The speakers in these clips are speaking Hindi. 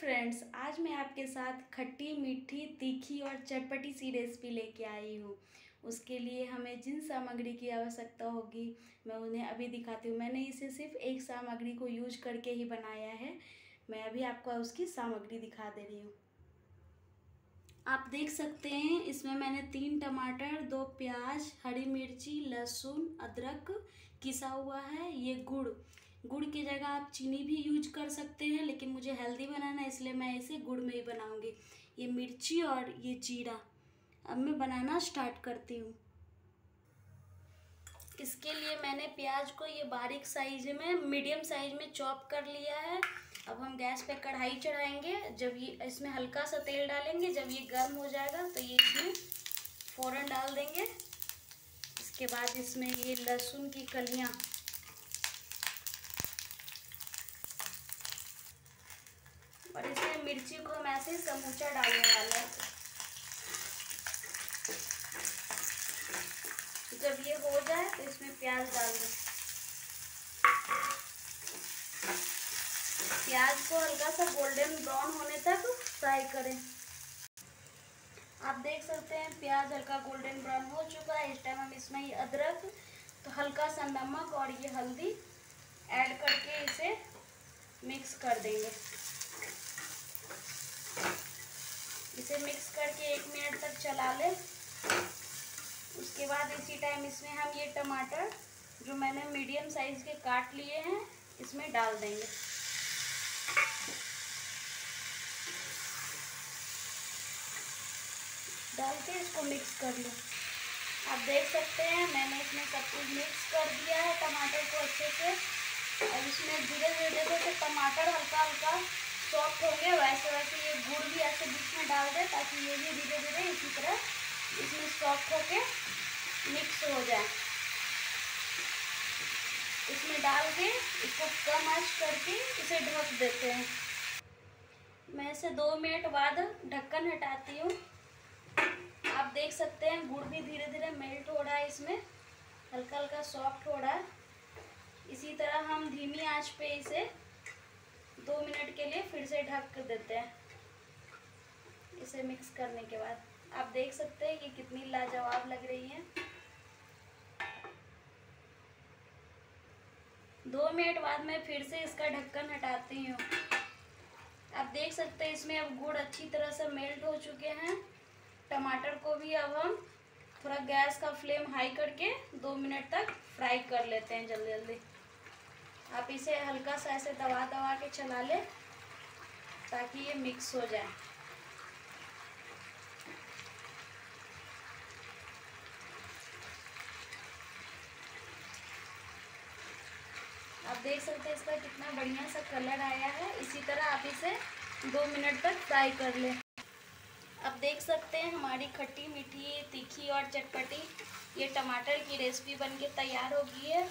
फ्रेंड्स, आज मैं आपके साथ खट्टी मीठी तीखी और चटपटी सी रेसिपी लेके आई हूँ। उसके लिए हमें जिन सामग्री की आवश्यकता होगी मैं उन्हें अभी दिखाती हूँ। मैंने इसे सिर्फ एक सामग्री को यूज करके ही बनाया है। मैं अभी आपको उसकी सामग्री दिखा दे रही हूँ। आप देख सकते हैं इसमें मैंने 3 टमाटर, 2 प्याज, हरी मिर्ची, लहसुन, अदरक किसा हुआ है। ये गुड़ की जगह आप चीनी भी यूज कर सकते हैं, लेकिन मुझे हेल्दी बनाना है इसलिए मैं इसे गुड़ में ही बनाऊंगी। ये मिर्ची और ये जीरा। अब मैं बनाना स्टार्ट करती हूँ। इसके लिए मैंने प्याज को ये बारीक साइज में, मीडियम साइज में चॉप कर लिया है। अब हम गैस पे कढ़ाई चढ़ाएंगे। जब ये इसमें हल्का सा तेल डालेंगे, जब ये गर्म हो जाएगा तो ये इसमें फ़ौरन डाल देंगे। इसके बाद इसमें ये लहसुन की कलियाँ, और इसमें मिर्ची को हम ऐसे समूचा डालने वाले हैं। जब ये हो जाए तो इसमें प्याज डाल दें। प्याज को हल्का सा गोल्डन ब्राउन होने तक फ्राई करें। आप देख सकते हैं प्याज हल्का गोल्डन ब्राउन हो चुका है। इस टाइम हम इसमें ये अदरक, तो हल्का सा नमक और ये हल्दी ऐड करके इसे मिक्स कर देंगे। इसे मिक्स करके 1 मिनट तक चला लें। उसके बाद इसी टाइम इसमें हम ये टमाटर जो मैंने मीडियम साइज़ के काट लिए हैं इसमें डाल देंगे। डाल के इसको मिक्स कर लें। आप देख सकते हैं मैंने इसमें सब कुछ मिक्स कर दिया है टमाटर को अच्छे से। और इसमें धीरे धीरे से टमाटर हल्का हल्का सॉफ्ट होंगे, वैसे वैसे ये गुड़ भी ऐसे बीच में डाल दें ताकि ये भी धीरे धीरे इसी तरह इसमें सॉफ्ट होके मिक्स हो जाए। इसमें डाल के इसको कम आंच करके इसे ढक देते हैं। मैं इसे 2 मिनट बाद ढक्कन हटाती हूँ। आप देख सकते हैं गुड़ भी धीरे धीरे मेल्ट हो रहा है, इसमें हल्का हल्का सॉफ्ट हो रहा है। इसी तरह हम धीमी आंच पे इसे 2 मिनट के लिए फिर से ढक देते हैं। इसे मिक्स करने के बाद आप देख सकते हैं कि कितनी लाजवाब लग रही है। 2 मिनट बाद मैं फिर से इसका ढक्कन हटाती हूँ। आप देख सकते हैं इसमें अब गुड़ अच्छी तरह से मेल्ट हो चुके हैं। टमाटर को भी अब हम थोड़ा गैस का फ्लेम हाई करके 2 मिनट तक फ्राई कर लेते हैं। जल्दी जल्दी आप इसे हल्का सा ऐसे दबा के चला लें ताकि ये मिक्स हो जाए। आप देख सकते हैं इसका कितना बढ़िया सा कलर आया है। इसी तरह आप इसे 2 मिनट तक फ्राई कर लें। आप देख सकते हैं हमारी खट्टी मीठी तीखी और चटपटी ये टमाटर की रेसिपी बनके तैयार हो गई है।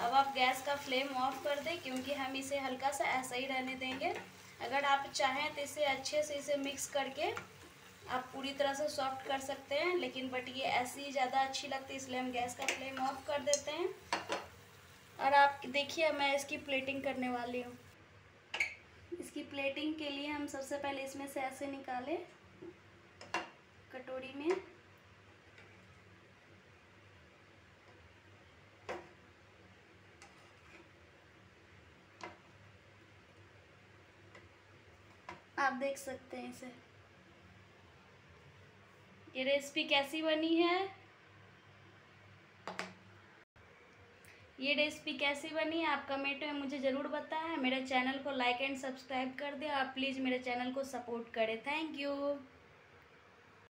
अब आप गैस का फ्लेम ऑफ कर दें क्योंकि हम इसे हल्का सा ऐसा ही रहने देंगे। अगर आप चाहें तो इसे अच्छे से इसे मिक्स करके आप पूरी तरह से सॉफ्ट कर सकते हैं, लेकिन बट ये ऐसी ज़्यादा अच्छी लगती है इसलिए हम गैस का फ्लेम ऑफ कर देते हैं। और आप देखिए मैं इसकी प्लेटिंग करने वाली हूँ। इसकी प्लेटिंग के लिए हम सबसे पहले इसमें से ऐसे निकालें कटोरी में। आप देख सकते हैं इसे। ये रेसिपी कैसी बनी है, आप कमेंट में मुझे ज़रूर बताएं। मेरे चैनल को लाइक एंड सब्सक्राइब कर दें और प्लीज़ मेरे चैनल को सपोर्ट करें। Thank you.